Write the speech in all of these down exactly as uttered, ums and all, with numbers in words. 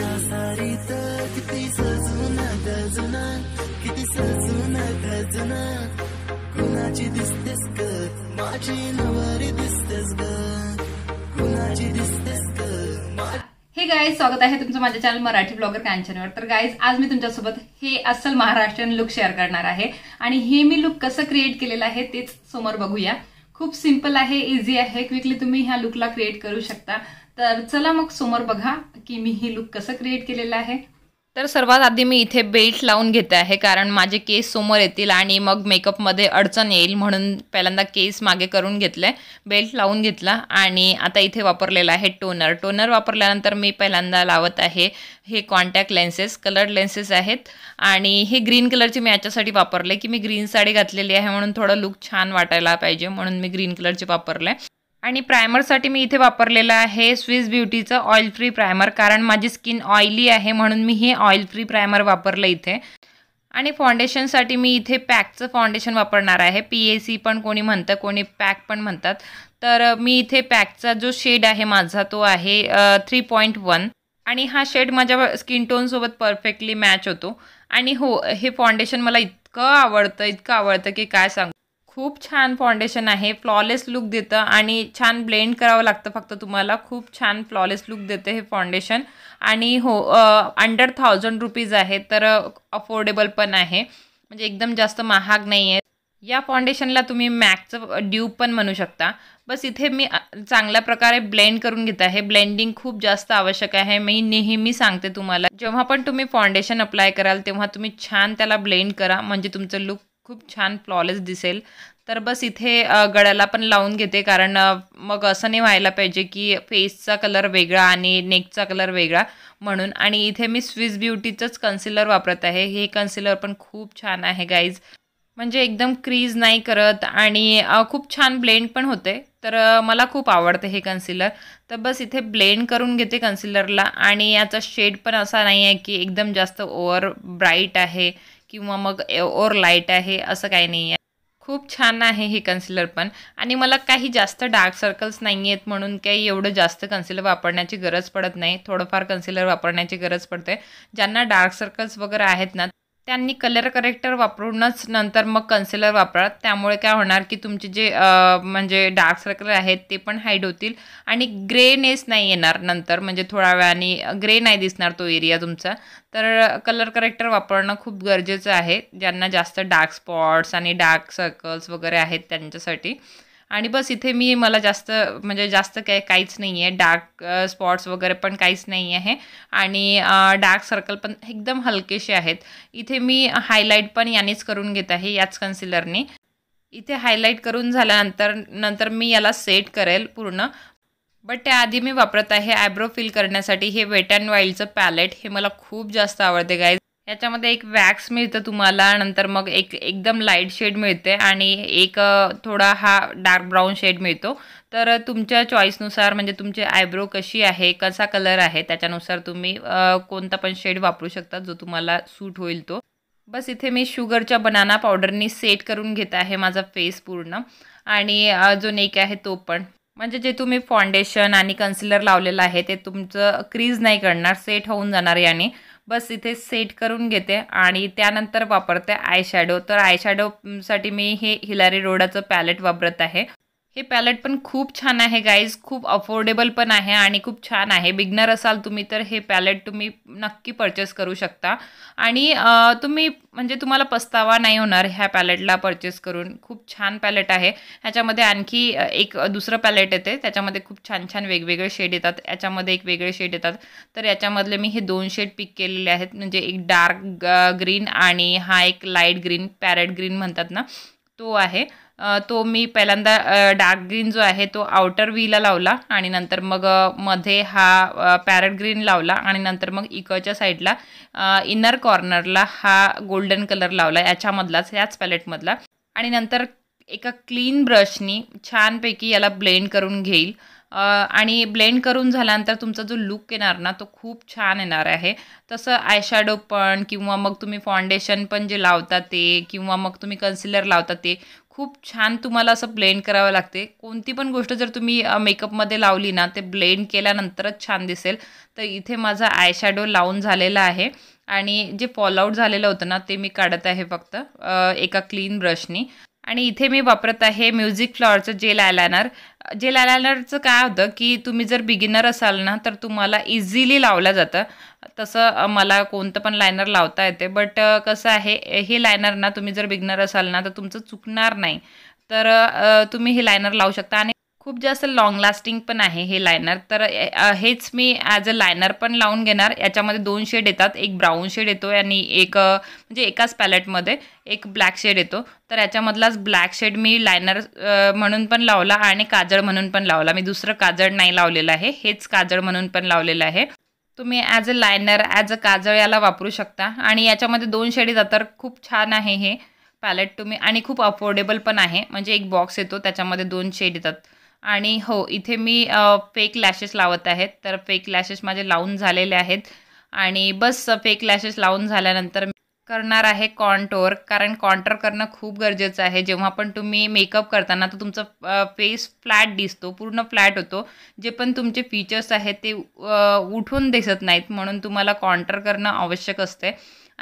Hey guys, स्वागत आहे तुमचं माझ्या चॅनल मराठी ब्लॉगर कांचनवर। तर गाइज, आज मी तुमच्यासोबत हे अस्सल महाराष्ट्रीयन लुक शेअर करणार आहे आणि हे मी लुक कसं क्रिएट केलेलं आहे तेच समोर बघूया। खूप सिंपल आहे, इजी आहे, क्विकली तुम्ही ह्या लुकला क्रिएट करू शकता। तर चला मग समोर बघा की मी हे लुक कसं क्रिएट केलेलं आहे। तर सर्वात आधी मी इथे बेल्ट लावून घेते आहे कारण माझे केस समोर येतील आणि मग मेकअप मध्ये अडचण येईल, म्हणून पहिल्यांदा केस मागे करून घेतले, बेल्ट लावून घेतला आणि आता इथे वापरलेला आहे टोनर। टोनर वापरल्यानंतर मी पहिल्यांदा लावत आहे हे कॉन्टॅक्ट लेन्सेस, कलर्ड लेन्सेस आहेत आणि हे ग्रीन कलरचे मी याच्यासाठी वापरले की मी ग्रीन साडी घातलेली आहे म्हणून थोडं लुक छान वाटायला पाहिजे म्हणून मी ग्रीन कलरचे वापरले। आणि प्राइमरसाठी मी इथे वापरलेला आहे स्विस ब्यूटीचं ऑइल फ्री प्राइमर कारण माझी स्किन ऑइली आहे म्हणून मी हे ऑइल फ्री प्राइमर वापरलं इथे। आणि फाउंडेशनसाठी मी इथे पॅकचं फाउंडेशन वापरणार आहे, पी ए सी पण कोणी म्हणतं, कोणी पॅक पण म्हणतात। तर मी इथे पॅकचा जो शेड आहे माझा तो आहे थ्री पॉईंट वन, आणि हा शेड माझ्या स्किन टोनसोबत परफेक्टली मॅच होतो। आणि हो, हे फाउंडेशन मला इतकं आवडतं, इतकं आवडतं की काय सांगू। खूप छान फाउंडेशन आहे, फ्लॉलेस लुक देतं आणि छान ब्लेंड करावं लागतं फक्त तुम्हाला। खूप छान फ्लॉलेस लुक देते हे फाउंडेशन। आणि हो, अंडर थाउजंड रुपीज आहे तर अफोर्डेबल पण आहे, म्हणजे एकदम जास्त महाग नाही आहे। या फाउंडेशनला तुम्ही मॅकचं ड्यूप पण म्हणू शकता। बस इथे मी चांगल्या प्रकारे ब्लेंड करून घेत आहे, ब्लेंडिंग खूप जास्त आवश्यक आहे। मी नेहमी सांगते तुम्हाला, जेव्हा पण तुम्ही फाउंडेशन अप्लाय कराल तेव्हा तुम्ही छान त्याला ब्लेंड करा, म्हणजे तुमचं लुक खूप छान फ्लॉलेस दिसेल। तर बस इथे गळ्याला पण लावून घेते कारण मग असं नाही व्हायला पाहिजे की फेसचा कलर वेगळा आणि नेकचा कलर वेगळा म्हणून। आणि इथे मी स्विस ब्युटीचंच कन्सिलर वापरत आहे, हे कन्सिलर पण खूप छान आहे गाईज, म्हणजे एकदम क्रीज नाही करत आणि खूप छान ब्लेंड पण होते। तर मला खूप आवडते हे कन्सिलर। तर बस इथे ब्लेंड करून घेते कन्सिलरला, आणि याचा शेड पण असा नाही आहे की एकदम जास्त ओव्हर ब्राईट आहे किंवा मग ओर लाईट आहे, असं काही नाही आहे। खूप छान आहे हे कन्सिलर पण, आणि मला काही जास्त डार्क सर्कल्स नाही आहेत म्हणून काही एवढं जास्त कन्सिलर वापरण्याची गरज पडत नाही, थोडंफार कन्सिलर वापरण्याची गरज पडते। ज्यांना डार्क सर्कल्स वगैरे आहेत ना त्यांनी कलर करेक्टर वापरूनच नंतर मग कन्सिलर वापरा, त्यामुळे काय होणार की तुमचे जे म्हणजे डार्क सर्कल आहेत ते पण हाईड होतील आणि ग्रेनेस नाही येणार नंतर, म्हणजे थोड्या वेळाने ग्रे नाही दिसणार तो एरिया तुमचा। तर कलर करेक्टर वापरणं खूप गरजेचं आहे ज्यांना जास्त डार्क स्पॉट्स आणि डार्क सर्कल्स वगैरे आहेत त्यांच्यासाठी। आणि बस इथे मी मला जास्त म्हणजे जास्त काय काहीच नाही आहे, डार्क स्पॉट्स वगैरे पण काहीच नाही आहे आणि डार्क सर्कल पण एकदम हलकेसे आहेत। इथे मी हायलाईट पण यानेच करून घेत आहे, याच कन्सिलरने। इथे हायलाईट करून झाल्यानंतर नंतर मी याला सेट करेल पूर्ण, बट त्याआधी मी वापरत आहे आयब्रो फिल करण्यासाठी हे वेट अँड वाईल्डचं पॅलेट। हे मला खूप जास्त आवडते गाईज, याच्यामध्ये एक वॅक्स मिळतं तुम्हाला, नंतर मग एक एकदम लाईट शेड मिळते आणि एक थोडा हा डार्क ब्राऊन शेड मिळतो। तर तुमच्या चॉईसनुसार, म्हणजे तुमचे आयब्रो कशी आहे, कसा कलर आहे, त्याच्यानुसार तुम्ही कोणता पण शेड वापरू शकता जो तुम्हाला सूट होईल तो। बस इथे मी शुगरच्या बनाना पावडरनी सेट करून घेत आहे माझा फेस पूर्ण, आणि जो नेक आहे तो पण, म्हणजे जे तुम्ही फाउंडेशन आणि कन्सिलर लावलेलं आहे ते तुमचं क्रीज नाही करणार, सेट होऊन जाणार याने। बस इथे सेट करून घेते आणि त्यानंतर वापरते आयशॅडो। तर आयशॅडोसाठी मी हे हिलारी रोडाचं पॅलेट वापरत आहे। हे पॅलेट पण खूप छान आहे गाईज, खूप अफोर्डेबल पण आहे आणि खूप छान आहे। बिगनर असाल तुम्ही तर हे पॅलेट तुम्ही नक्की परचेस करू शकता, आणि तुम्ही म्हणजे तुम्हाला पस्तावा नाही होणार ह्या पॅलेटला परचेस करून। खूप छान पॅलेट आहे। ह्याच्यामध्ये आणखी एक दुसरं पॅलेट येते, त्याच्यामध्ये खूप छान छान वेगवेगळे शेड येतात, याच्यामध्ये एक वेगळे शेड येतात। तर याच्यामधले मी हे दोन शेड पिक केलेले आहेत, म्हणजे एक डार्क ग्रीन आणि हा एक लाईट ग्रीन, पॅरेट ग्रीन म्हणतात ना तो आहे। तो मी पहिल्यांदा डार्क ग्रीन जो आहे तो आउटर व्हीला लावला, आणि नंतर मग मध्ये हा पॅरेट ग्रीन लावला, आणि नंतर मग इकडच्या साईडला इनर कॉर्नरला हा गोल्डन कलर लावला याच्यामधलाच, ह्याच पॅलेटमधला। आणि नंतर एका क्लीन ब्रशनी छानपैकी याला ब्लेंड करून घेईल आणि ब्लेंड करून झाल्यानंतर तुमचा जो लुक येणार ना तो खूप छान येणार आहे। तसं आयशॅडो पण किंवा मग तुम्ही फाउंडेशन पण जे लावता ते किंवा मग तुम्ही कन्सिलर लावता ते खूप छान तुम्हाला असं ब्लेंड करावं लागते। कोणती पण गोष्ट जर तुम्ही मेकअप मध्ये लावली ना ते ब्लेंड केल्यानंतरच छान दिसेल। तर इथे माझा आयशॅडो लावून झालेला आहे आणि जे फॉलआउट झालेलं होतं ना ते मी काढत आहे फक्त एका क्लीन ब्रशनी। आणि इथे मी वापरत आहे म्युझिक फ्लॉवरचं जेल आयलाइनर। जेल आयलाइनरचं काय होतं की तुम्ही जर बिगिनर असाल ना तर तुम्हाला इझिली लावला जातं। तसं मला कोणतं पण लायनर लावता येते, बट कसं आहे हे लायनर ना तुम्ही जर बिगिनर असाल ना तर तुमचं चुकणार नाही, तर तुम्ही हे लायनर लावू शकता आणि खूप जास्त लॉन्ग लास्टिंग पण आहे हे लायनर। तर हेच मी ॲज अ लायनर पण लावून घेणार। याच्यामध्ये दोन शेड येतात, एक ब्राऊन शेड येतो आणि एक म्हणजे एकाच पॅलेटमध्ये एक ब्लॅक शेड येतो। तर याच्यामधलाच ब्लॅक शेड मी लायनर म्हणून पण लावला आणि काजळ म्हणून पण लावला। मी दुसरं काजळ नाही लावलेलं आहे, हेच काजळ म्हणून पण लावलेलं आहे। तुम्ही as a liner as a काजळ याला वापरू शकता आणि याच्यामध्ये दोन शेड येतात, तर खूप छान आहे हे पॅलेट तुम्ही आणि खूप अफोर्डेबल पण आहे। म्हणजे एक बॉक्स येतो त्याच्यामध्ये दोन शेड येतात। आणि हो इथे मी फेक लॅशेस लावत आहेत, तर फेक लॅशेस माझे लावून झालेले आहेत आणि बस फेक लॅशेस लावून झाल्यानंतर करणार आहे कॉन्टोर, कारण कॉन्टोर करणं खूप गरजेचं आहे। जेव्हा पण तुम्ही मेकअप करताना तर तुमचा फेस फ्लॅट दिसतो, पूर्ण फ्लॅट होतो, जे पण तुमचे फीचर्स आहेत ते उठून दिसत नाहीत, म्हणून तुम्हाला कॉन्टोर करणं आवश्यक असते।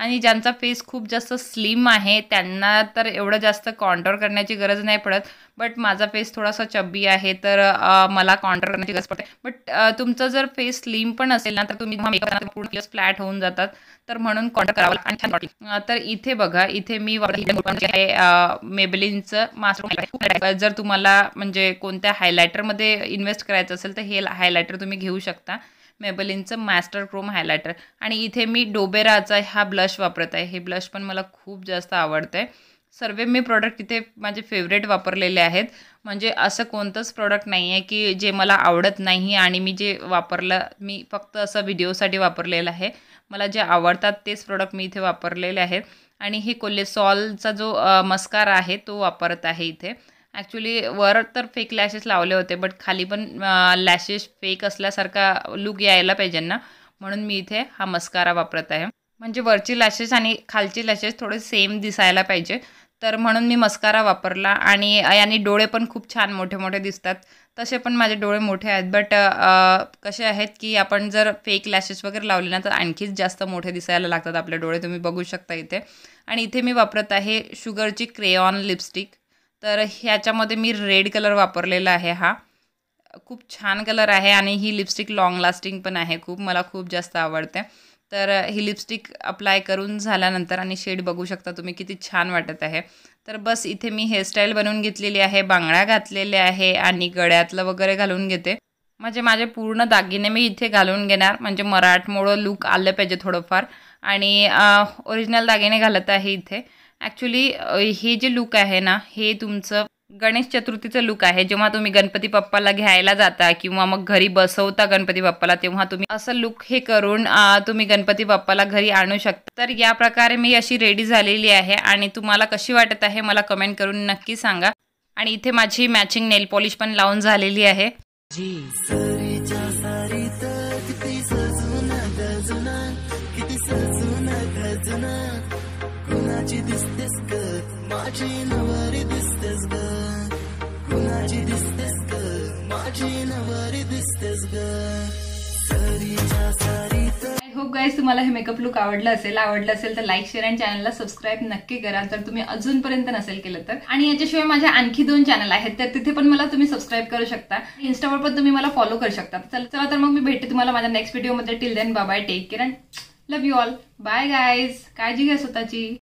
आणि ज्यांचा फेस खूप जास्त स्लिम आहे त्यांना तर एवढं जास्त कॉन्टोर करण्याची गरज नाही पडत, बट माझा फेस थोडासा चब्बी आहे तर मला कॉन्टोर करण्याची गरज पडते। बट तुमचा जर फेस स्लिम पण असेल ना तर तुम्ही मेकअप पूर्ण फ्लॅट होऊन जातात, तर म्हणून कॉन्टोर करावा लागतो। तर इथे बघा, इथे मी मेबेलिनचं मास्क, जर तुम्हाला म्हणजे कोणत्या हायलायटरमध्ये इन्व्हेस्ट करायचं असेल तर हे हायलायटर तुम्ही घेऊ शकता, मेबेलिनचं मास्टर क्रोम हायलायटर। आणि इथे मी डोबेराचा हा ब्लश वापरत आहे, हे ब्लश पण मला खूप जास्त आवडतं आहे। सर्व मी प्रोडक्ट इथे माझे फेवरेट वापरलेले आहेत, म्हणजे असं कोणतंच प्रोडक्ट नाही आहे की जे मला आवडत नाही आणि मी जे वापरलं, मी फक्त असं व्हिडिओसाठी वापरलेलं आहे। मला जे आवडतात तेच प्रोडक्ट मी इथे वापरलेले आहेत। आणि हे कोलेसॉलचा जो मस्कारा आहे तो वापरत आहे इथे। ॲक्च्युली वर तर फेक लॅशेस लावले होते, बट खाली पण लॅशेस फेक असल्यासारखा लुक यायला पाहिजे ना, म्हणून मी इथे हा मस्कारा वापरत आहे। म्हणजे वरची लॅशेस आणि खालची लॅशेस थोडे सेम दिसायला पाहिजे, तर म्हणून मी मस्कारा वापरला। आणि याने डोळे पण खूप छान मोठे मोठे दिसतात। तसे पण माझे डोळे मोठे आहेत, बट कसे आहेत की आपण जर फेक लॅशेस वगैरे लावले ना तर आणखीच जास्त मोठे दिसायला लागतात आपले डोळे, तुम्ही बघू शकता इथे। आणि इथे मी वापरत आहे शुगरची क्रेऑन लिपस्टिक, तर ह्याच्यामध्ये मी रेड कलर वापरलेला आहे, हा खूप छान कलर आहे आणि ही लिपस्टिक लॉंग लास्टिंग पण आहे खूप, मला खूप जास्त आवडते। तर ही लिपस्टिक अप्लाय करून झाल्यानंतर आणि शेड बघू शकता तुम्ही किती छान वाटत आहे। तर बस इथे मी हेअरस्टाईल बनवून घेतलेली आहे, बांगड्या घातलेल्या आहे आणि गळ्यातलं वगैरे घालून घेते। म्हणजे माझे पूर्ण दागिने मी इथे घालून घेणार, म्हणजे मराठमोळं लुक आलं पाहिजे थोडंफार, आणि ओरिजिनल दागिने घालत आहे इथे। ॲक्च्युली हे जे लुक आहे ना हे तुमचं गणेश चतुर्थीचं लुक आहे। जेव्हा तुम्ही गणपती बाप्पाला घ्यायला जाता किंवा मग घरी बसवता गणपती बाप्पाला, तेव्हा तुम्ही असं लुक हे करून तुम्ही गणपती बाप्पाला घरी आणू शकता। तर या प्रकारे मी अशी रेडी झालेली आहे आणि तुम्हाला कशी वाटत आहे मला कमेंट करून नक्की सांगा। आणि इथे माझी मॅचिंग नेल पॉलिश पण लावून झालेली आहे। कुणाची दिसतेस ग माझी नवरी दिसतेस ग, कुणाची दिसतेस ग माझी नवरी दिसतेस ग, सरीच्या सारी। तर आय होप गाईज तुम्हाला हे मेकअप लुक आवडला असेल, आवडलं असेल तर लाईक शेअर आणि चॅनलला सबस्क्राईब नक्की करा जर तुम्ही अजूनपर्यंत नसेल केलं तर। आणि याच्याशिवाय माझ्या आणखी दोन चॅनल आहेत तर तिथे पण मला तुम्ही सबस्क्राईब करू शकता, इन्स्टावर पण तुम्ही मला फॉलो करू शकता। चला तर मग मी भेटते तुम्हाला माझ्या नेक्स्ट व्हिडिओमध्ये। Till then bye bye, take care, love you all, bye guys, काळजी घ्या स्वतःची।